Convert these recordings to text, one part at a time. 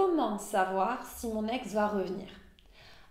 Comment savoir si mon ex va revenir?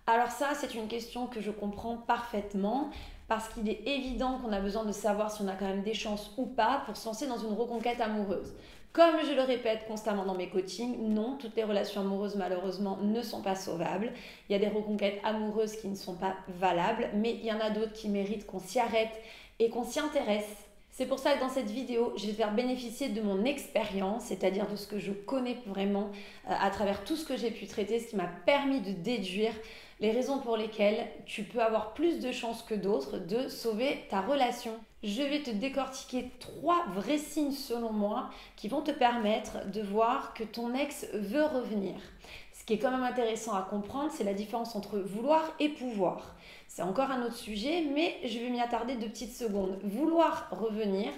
Alors ça, c'est une question que je comprends parfaitement parce qu'il est évident qu'on a besoin de savoir si on a quand même des chances ou pas pour se lancer dans une reconquête amoureuse. Comme je le répète constamment dans mes coachings, non, toutes les relations amoureuses malheureusement ne sont pas sauvables. Il y a des reconquêtes amoureuses qui ne sont pas valables, mais il y en a d'autres qui méritent qu'on s'y arrête et qu'on s'y intéresse. C'est pour ça que dans cette vidéo, je vais te faire bénéficier de mon expérience, c'est-à-dire de ce que je connais vraiment à travers tout ce que j'ai pu traiter, ce qui m'a permis de déduire les raisons pour lesquelles tu peux avoir plus de chances que d'autres de sauver ta relation. Je vais te décortiquer trois vrais signes selon moi qui vont te permettre de voir que ton ex veut revenir. Ce qui est quand même intéressant à comprendre, c'est la différence entre vouloir et pouvoir. C'est encore un autre sujet, mais je vais m'y attarder 2 petites secondes. Vouloir revenir,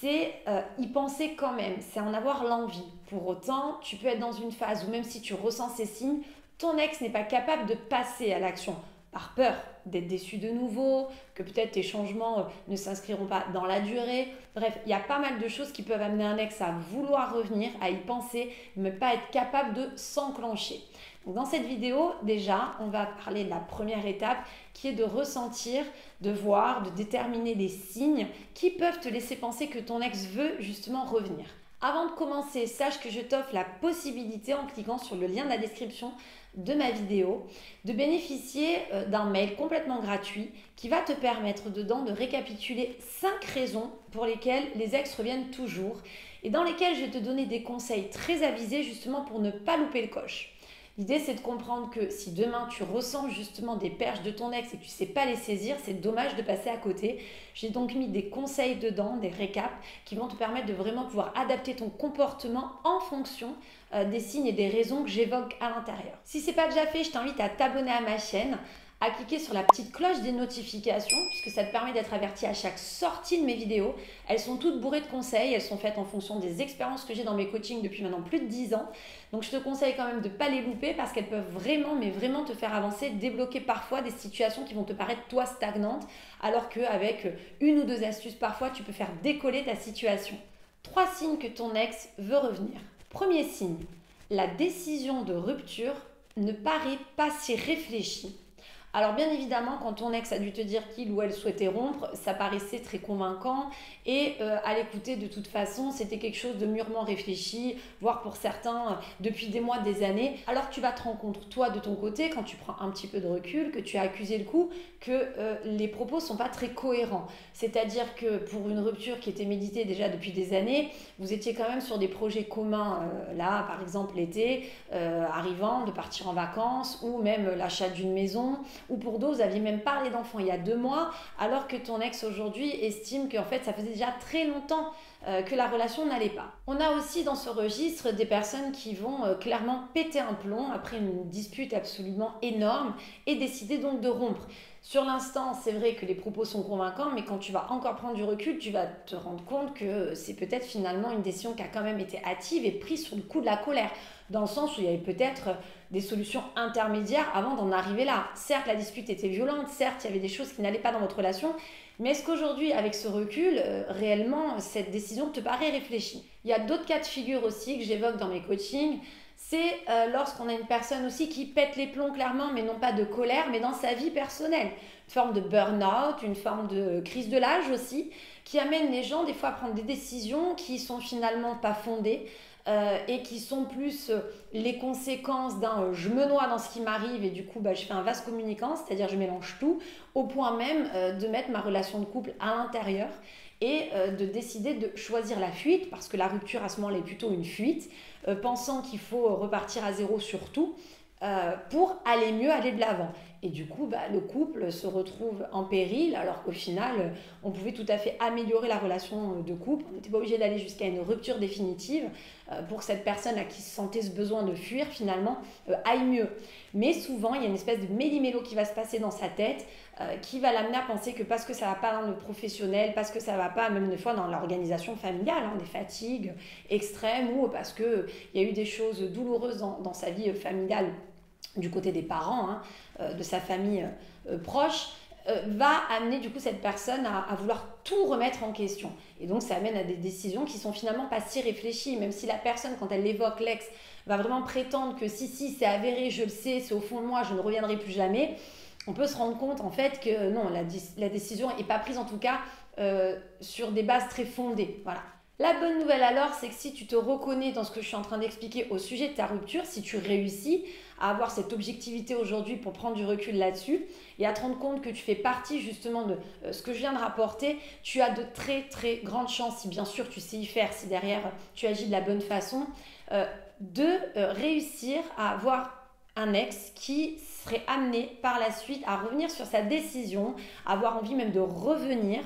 c'est y penser quand même, c'est en avoir l'envie. Pour autant, tu peux être dans une phase où même si tu ressens ces signes, ton ex n'est pas capable de passer à l'action par peur d'être déçu de nouveau, que peut-être tes changements ne s'inscriront pas dans la durée. Bref, il y a pas mal de choses qui peuvent amener un ex à vouloir revenir, à y penser, mais pas être capable de s'enclencher. Donc dans cette vidéo, déjà, on va parler de la première étape qui est de ressentir, de voir, de déterminer des signes qui peuvent te laisser penser que ton ex veut justement revenir. Avant de commencer, sache que je t'offre la possibilité, en cliquant sur le lien de la description de ma vidéo, de bénéficier d'un mail complètement gratuit qui va te permettre dedans de récapituler 5 raisons pour lesquelles les ex reviennent toujours et dans lesquelles je vais te donner des conseils très avisés justement pour ne pas louper le coche. L'idée, c'est de comprendre que si demain tu ressens justement des perches de ton ex et que tu ne sais pas les saisir, c'est dommage de passer à côté. J'ai donc mis des conseils dedans, des récaps qui vont te permettre de vraiment pouvoir adapter ton comportement en fonction des signes et des raisons que j'évoque à l'intérieur. Si ce n'est pas déjà fait, je t'invite à t'abonner à ma chaîne, à cliquer sur la petite cloche des notifications puisque ça te permet d'être averti à chaque sortie de mes vidéos. Elles sont toutes bourrées de conseils, elles sont faites en fonction des expériences que j'ai dans mes coachings depuis maintenant plus de 10 ans. Donc je te conseille quand même de ne pas les louper parce qu'elles peuvent vraiment, mais vraiment te faire avancer, débloquer parfois des situations qui vont te paraître toi stagnantes alors qu'avec 1 ou 2 astuces parfois tu peux faire décoller ta situation. 3 signes que ton ex veut revenir. Premier signe, la décision de rupture ne paraît pas si réfléchie. Alors bien évidemment, quand ton ex a dû te dire qu'il ou elle souhaitait rompre, ça paraissait très convaincant et à l'écouter de toute façon, c'était quelque chose de mûrement réfléchi, voire pour certains depuis des mois, des années. Alors tu vas te rendre compte, toi, de ton côté, quand tu prends un petit peu de recul, que tu as accusé le coup, que les propos ne sont pas très cohérents. C'est-à-dire que pour une rupture qui était méditée déjà depuis des années, vous étiez quand même sur des projets communs, là par exemple l'été, arrivant, de partir en vacances ou même l'achat d'une maison. Ou pour d'autres, vous aviez même parlé d'enfants il y a 2 mois, alors que ton ex aujourd'hui estime qu'en fait ça faisait déjà très longtemps que la relation n'allait pas. On a aussi dans ce registre des personnes qui vont clairement péter un plomb après une dispute absolument énorme et décider donc de rompre. Sur l'instant, c'est vrai que les propos sont convaincants, mais quand tu vas encore prendre du recul, tu vas te rendre compte que c'est peut-être finalement une décision qui a quand même été hâtive et prise sur le coup de la colère, dans le sens où il y avait peut-être des solutions intermédiaires avant d'en arriver là. Certes, la dispute était violente, certes, il y avait des choses qui n'allaient pas dans votre relation, mais est-ce qu'aujourd'hui, avec ce recul, réellement, cette décision te paraît réfléchie? Il y a d'autres cas de figure aussi que j'évoque dans mes coachings. C'est lorsqu'on a une personne aussi qui pète les plombs clairement, mais non pas de colère, mais dans sa vie personnelle. Une forme de burn-out, une forme de crise de l'âge aussi, qui amène les gens des fois à prendre des décisions qui sont finalement pas fondées et qui sont plus les conséquences d'un je me noie dans ce qui m'arrive et du coup je fais un vaste communicant, c'est-à-dire je mélange tout, au point même de mettre ma relation de couple à l'intérieur et de décider de choisir la fuite, parce que la rupture à ce moment-là est plutôt une fuite, pensant qu'il faut repartir à zéro sur tout pour aller mieux, aller de l'avant. Et du coup, le couple se retrouve en péril, alors qu'au final, on pouvait tout à fait améliorer la relation de couple. On n'était pas obligé d'aller jusqu'à une rupture définitive pour que cette personne à qui sentait ce besoin de fuir, finalement, aille mieux. Mais souvent, il y a une espèce de méli-mélo qui va se passer dans sa tête, qui va l'amener à penser que parce que ça ne va pas dans le professionnel, parce que ça ne va pas même des fois dans l'organisation familiale, des fatigues extrêmes, ou parce qu'il y a eu des choses douloureuses dans sa vie familiale, du côté des parents, de sa famille proche, va amener du coup cette personne à vouloir tout remettre en question. Et donc ça amène à des décisions qui sont finalement pas si réfléchies, même si la personne, quand elle évoque l'ex, va vraiment prétendre que si c'est avéré, je le sais, c'est au fond de moi, je ne reviendrai plus jamais. On peut se rendre compte en fait que non, la décision n'est pas prise en tout cas sur des bases très fondées. Voilà. La bonne nouvelle alors, c'est que si tu te reconnais dans ce que je suis en train d'expliquer au sujet de ta rupture, si tu réussis à avoir cette objectivité aujourd'hui pour prendre du recul là-dessus et à te rendre compte que tu fais partie justement de ce que je viens de rapporter, tu as de très très grandes chances, si bien sûr tu sais y faire, si derrière tu agis de la bonne façon, de réussir à avoir un ex qui serait amené par la suite à revenir sur sa décision, avoir envie même de revenir.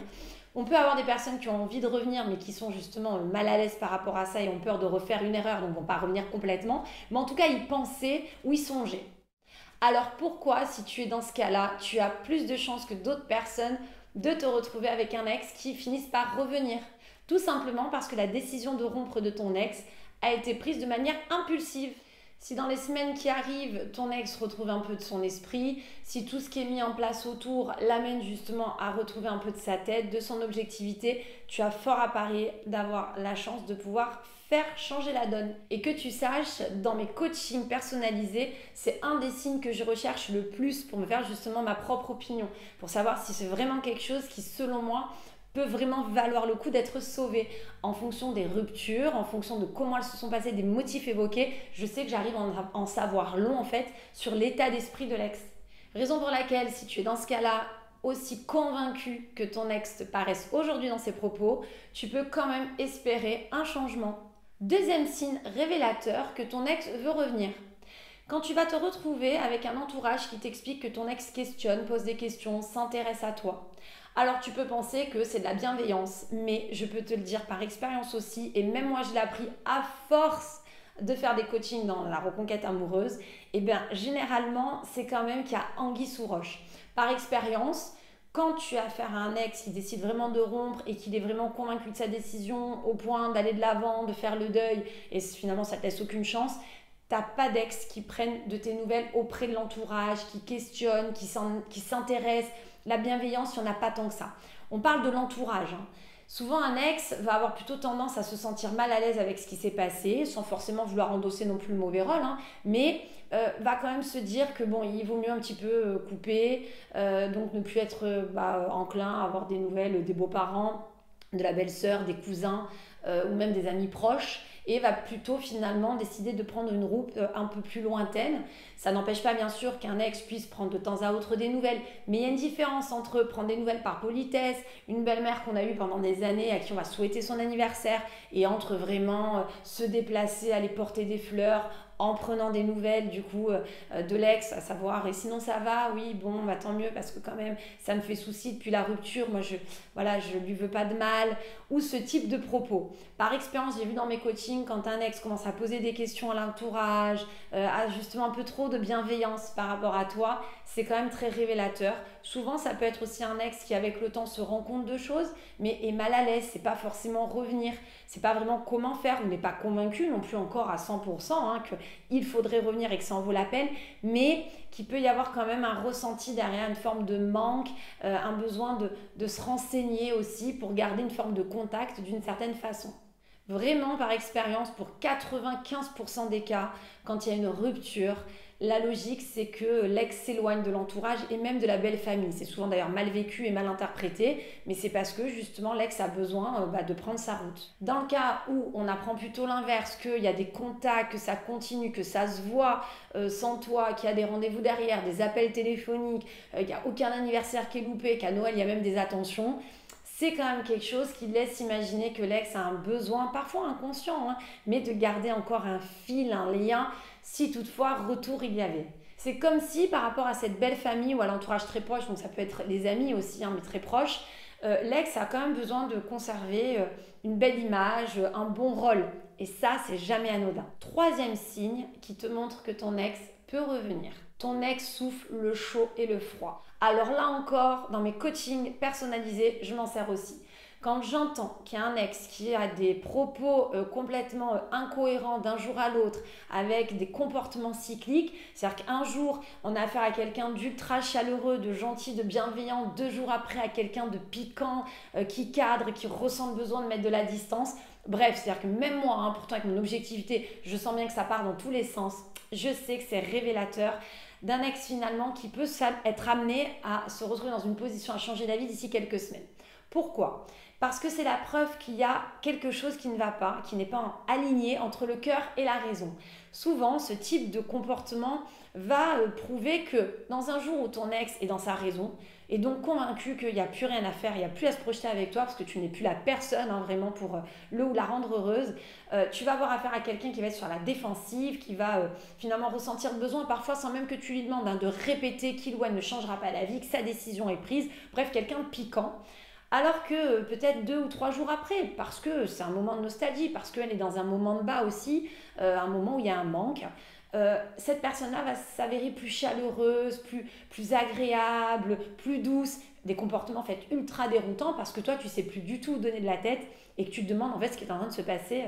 On peut avoir des personnes qui ont envie de revenir mais qui sont justement mal à l'aise par rapport à ça et ont peur de refaire une erreur, donc ne vont pas revenir complètement, mais en tout cas y penser ou y songer. Alors pourquoi, si tu es dans ce cas-là, tu as plus de chances que d'autres personnes de te retrouver avec un ex qui finissent par revenir? Tout simplement parce que la décision de rompre de ton ex a été prise de manière impulsive. Si dans les semaines qui arrivent, ton ex retrouve un peu de son esprit, si tout ce qui est mis en place autour l'amène justement à retrouver un peu de sa tête, de son objectivité, tu as fort à parier d'avoir la chance de pouvoir faire changer la donne. Et que tu saches, dans mes coachings personnalisés, c'est un des signes que je recherche le plus pour me faire justement ma propre opinion, pour savoir si c'est vraiment quelque chose qui, selon moi, peut vraiment valoir le coup d'être sauvé. En fonction des ruptures, en fonction de comment elles se sont passées, des motifs évoqués, je sais que j'arrive à en savoir long en fait sur l'état d'esprit de l'ex. Raison pour laquelle, si tu es dans ce cas-là aussi convaincu que ton ex te paraisse aujourd'hui dans ses propos, tu peux quand même espérer un changement. Deuxième signe révélateur que ton ex veut revenir. Quand tu vas te retrouver avec un entourage qui t'explique que ton ex questionne, pose des questions, s'intéresse à toi. Alors tu peux penser que c'est de la bienveillance, mais je peux te le dire par expérience aussi, et même moi je l'ai appris à force de faire des coachings dans la reconquête amoureuse, et bien généralement c'est quand même qu'il y a anguille sous roche. Par expérience, quand tu as affaire à un ex qui décide vraiment de rompre et qu'il est vraiment convaincu de sa décision au point d'aller de l'avant, de faire le deuil, et finalement ça ne te laisse aucune chance, t'as pas d'ex qui prennent de tes nouvelles auprès de l'entourage, qui questionnent, qui s'intéressent. La bienveillance, il n'y en a pas tant que ça. On parle de l'entourage, hein. Souvent, un ex va avoir plutôt tendance à se sentir mal à l'aise avec ce qui s'est passé, sans forcément vouloir endosser non plus le mauvais rôle, hein, mais va quand même se dire que bon, il vaut mieux un petit peu couper, donc ne plus être enclin à avoir des nouvelles des beaux-parents, de la belle-sœur, des cousins ou même des amis proches, et va plutôt finalement décider de prendre une route un peu plus lointaine. Ça n'empêche pas bien sûr qu'un ex puisse prendre de temps à autre des nouvelles, mais il y a une différence entre prendre des nouvelles par politesse, une belle-mère qu'on a eue pendant des années à qui on va souhaiter son anniversaire, et entre vraiment se déplacer, aller porter des fleurs en prenant des nouvelles du coup de l'ex, à savoir et sinon ça va, oui bon bah tant mieux parce que quand même ça me fait souci depuis la rupture, moi je lui veux pas de mal, ou ce type de propos. Par expérience, j'ai vu dans mes coachings quand un ex commence à poser des questions à l'entourage, à justement un peu trop de bienveillance par rapport à toi, c'est quand même très révélateur. Souvent ça peut être aussi un ex qui avec le temps se rend compte de choses mais est mal à l'aise, c'est pas forcément revenir, c'est pas vraiment comment faire, on n'est pas convaincu non plus encore à 100% hein, que il faudrait revenir et que ça en vaut la peine, mais qu'il peut y avoir quand même un ressenti derrière, une forme de manque, un besoin de se renseigner aussi pour garder une forme de contact d'une certaine façon. Vraiment par expérience, pour 95% des cas, quand il y a une rupture, la logique c'est que l'ex s'éloigne de l'entourage et même de la belle famille. C'est souvent d'ailleurs mal vécu et mal interprété, mais c'est parce que justement l'ex a besoin de prendre sa route. Dans le cas où on apprend plutôt l'inverse, qu'il y a des contacts, que ça continue, que ça se voit sans toi, qu'il y a des rendez-vous derrière, des appels téléphoniques, qu'il n'y a aucun anniversaire qui est loupé, qu'à Noël il y a même des attentions, c'est quand même quelque chose qui laisse imaginer que l'ex a un besoin, parfois inconscient, hein, mais de garder encore un fil, un lien, si toutefois retour il y avait. C'est comme si par rapport à cette belle famille ou à l'entourage très proche, donc ça peut être les amis aussi, hein, mais très proche, l'ex a quand même besoin de conserver une belle image, un bon rôle. Et ça, c'est jamais anodin. Troisième signe qui te montre que ton ex peut revenir. Ton ex souffle le chaud et le froid. Alors là encore, dans mes coachings personnalisés, je m'en sers aussi. Quand j'entends qu'il y a un ex qui a des propos complètement incohérents d'un jour à l'autre, avec des comportements cycliques, c'est-à-dire qu'un jour, on a affaire à quelqu'un d'ultra chaleureux, de gentil, de bienveillant, 2 jours après à quelqu'un de piquant, qui cadre, qui ressent le besoin de mettre de la distance. Bref, c'est-à-dire que même moi, hein, pourtant avec mon objectivité, je sens bien que ça part dans tous les sens. Je sais que c'est révélateur d'un ex finalement qui peut être amené à se retrouver dans une position à changer d'avis d'ici quelques semaines. Pourquoi ? Parce que c'est la preuve qu'il y a quelque chose qui ne va pas, qui n'est pas aligné entre le cœur et la raison. Souvent, ce type de comportement va prouver que dans un jour où ton ex est dans sa raison, et donc convaincu qu'il n'y a plus rien à faire, il n'y a plus à se projeter avec toi parce que tu n'es plus la personne hein, vraiment pour le ou la rendre heureuse, tu vas avoir affaire à quelqu'un qui va être sur la défensive, qui va finalement ressentir le besoin, parfois sans même que tu lui demandes hein, de répéter qu'il ou elle ne changera pas d'avis, que sa décision est prise, bref, quelqu'un de piquant. Alors que peut-être 2 ou 3 jours après, parce que c'est un moment de nostalgie, parce qu'elle est dans un moment de bas aussi, un moment où il y a un manque, cette personne-là va s'avérer plus chaleureuse, plus agréable, plus douce, des comportements en fait ultra déroutants parce que toi tu ne sais plus du tout donner de la tête et que tu te demandes en fait ce qui est en train de se passer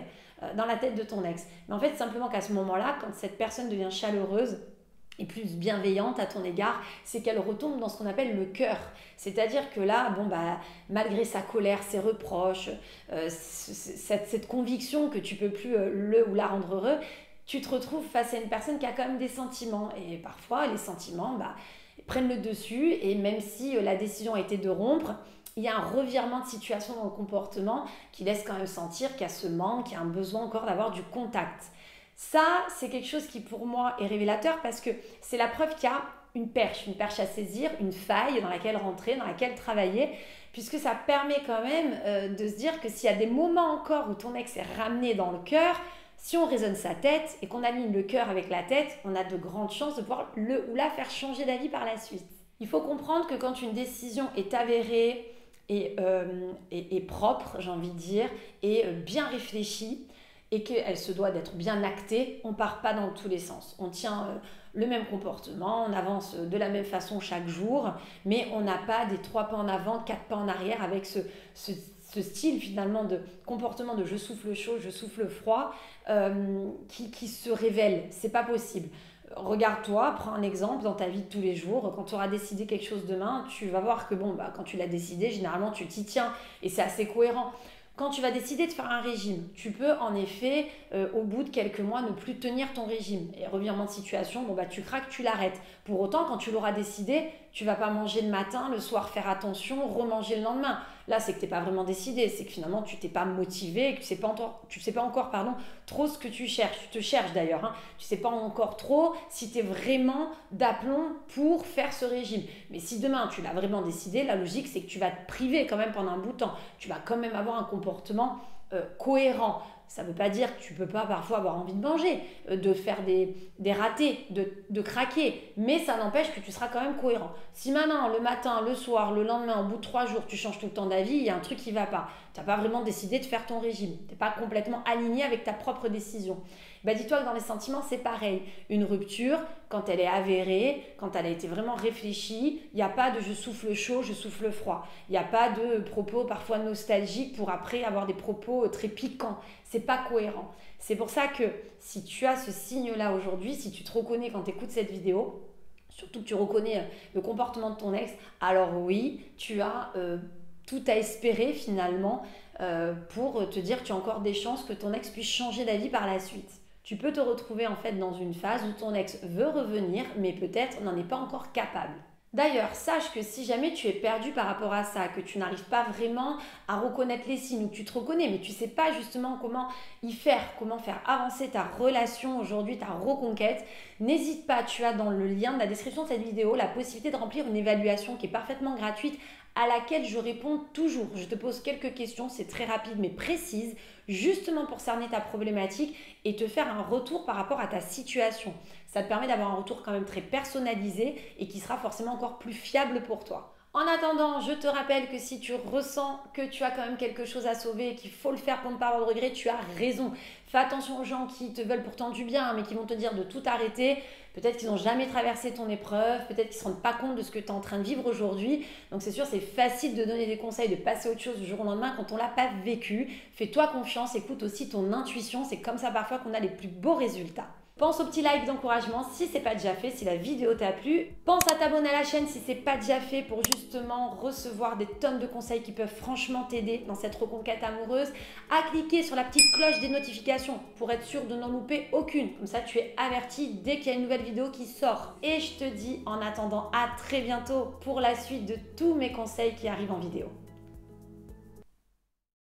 dans la tête de ton ex. Mais en fait simplement qu'à ce moment-là, quand cette personne devient chaleureuse, et plus bienveillante à ton égard, c'est qu'elle retombe dans ce qu'on appelle le cœur. C'est-à-dire que là, bon bah, malgré sa colère, ses reproches, cette conviction que tu ne peux plus le ou la rendre heureux, tu te retrouves face à une personne qui a quand même des sentiments. Et parfois, les sentiments bah, prennent le dessus et même si la décision a été de rompre, il y a un revirement de situation dans le comportement qui laisse quand même sentir qu'il y a ce manque, qu'il y a un besoin encore d'avoir du contact. Ça, c'est quelque chose qui pour moi est révélateur parce que c'est la preuve qu'il y a une perche à saisir, une faille dans laquelle rentrer, dans laquelle travailler, puisque ça permet quand même de se dire que s'il y a des moments encore où ton ex est ramené dans le cœur, si on raisonne sa tête et qu'on aligne le cœur avec la tête, on a de grandes chances de pouvoir le ou la faire changer d'avis par la suite. Il faut comprendre que quand une décision est avérée et propre, j'ai envie de dire, et bien réfléchie, et qu'elle se doit d'être bien actée, on ne part pas dans tous les sens. On tient le même comportement, on avance de la même façon chaque jour, mais on n'a pas des 3 pas en avant, 4 pas en arrière avec ce style finalement de comportement de je souffle chaud, je souffle froid qui se révèle. C'est pas possible. Regarde-toi, prends un exemple dans ta vie de tous les jours. Quand tu auras décidé quelque chose demain, tu vas voir que bon, bah, quand tu l'as décidé, généralement tu t'y tiens et c'est assez cohérent. Quand tu vas décider de faire un régime, tu peux en effet, au bout de quelques mois, ne plus tenir ton régime. Et revirement de situation, bon bah, tu craques, tu l'arrêtes. Pour autant, quand tu l'auras décidé, tu ne vas pas manger le matin, le soir, faire attention, remanger le lendemain. Là, c'est que tu n'es pas vraiment décidé, c'est que finalement, tu t'es pas motivé, que tu ne sais pas encore trop ce que tu cherches. Tu te cherches d'ailleurs, hein. Tu ne sais pas encore trop si tu es vraiment d'aplomb pour faire ce régime. Mais si demain, tu l'as vraiment décidé, la logique, c'est que tu vas te priver quand même pendant un bout de temps. Tu vas quand même avoir un comportement cohérent. Ça ne veut pas dire que tu ne peux pas parfois avoir envie de manger, de faire des ratés, de craquer, mais ça n'empêche que tu seras quand même cohérent. Si maintenant, le matin, le soir, le lendemain, au bout de 3 jours, tu changes tout le temps d'avis, il y a un truc qui ne va pas. Tu n'as pas vraiment décidé de faire ton régime. Tu n'es pas complètement aligné avec ta propre décision. Bah, dis-toi que dans les sentiments, c'est pareil. Une rupture, quand elle est avérée, quand elle a été vraiment réfléchie, il n'y a pas de « je souffle chaud, je souffle froid ». Il n'y a pas de propos parfois nostalgiques pour après avoir des propos très piquants. C'est pas cohérent. C'est pour ça que si tu as ce signe-là aujourd'hui, si tu te reconnais quand tu écoutes cette vidéo, surtout que tu reconnais le comportement de ton ex, alors oui, tu as tout à espérer finalement pour te dire que tu as encore des chances que ton ex puisse changer d'avis par la suite. Tu peux te retrouver en fait dans une phase où ton ex veut revenir, mais peut-être n'en est pas encore capable. D'ailleurs, sache que si jamais tu es perdu par rapport à ça, que tu n'arrives pas vraiment à reconnaître les signes ou que tu te reconnais, mais tu ne sais pas justement comment y faire, comment faire avancer ta relation aujourd'hui, ta reconquête, n'hésite pas, tu as dans le lien de la description de cette vidéo la possibilité de remplir une évaluation qui est parfaitement gratuite à laquelle je réponds toujours. Je te pose quelques questions, c'est très rapide mais précise, justement pour cerner ta problématique et te faire un retour par rapport à ta situation. Ça te permet d'avoir un retour quand même très personnalisé et qui sera forcément encore plus fiable pour toi. En attendant, je te rappelle que si tu ressens que tu as quand même quelque chose à sauver et qu'il faut le faire pour ne pas avoir de regrets, tu as raison. Fais attention aux gens qui te veulent pourtant du bien, mais qui vont te dire de tout arrêter. Peut-être qu'ils n'ont jamais traversé ton épreuve, peut-être qu'ils ne se rendent pas compte de ce que tu es en train de vivre aujourd'hui. Donc c'est sûr, c'est facile de donner des conseils, de passer à autre chose du jour au lendemain quand on ne l'a pas vécu. Fais-toi confiance, écoute aussi ton intuition. C'est comme ça parfois qu'on a les plus beaux résultats. Pense au petit like d'encouragement si ce n'est pas déjà fait, si la vidéo t'a plu. Pense à t'abonner à la chaîne si ce n'est pas déjà fait pour justement recevoir des tonnes de conseils qui peuvent franchement t'aider dans cette reconquête amoureuse. À cliquer sur la petite cloche des notifications pour être sûr de n'en louper aucune. Comme ça, tu es averti dès qu'il y a une nouvelle vidéo qui sort. Et je te dis en attendant à très bientôt pour la suite de tous mes conseils qui arrivent en vidéo.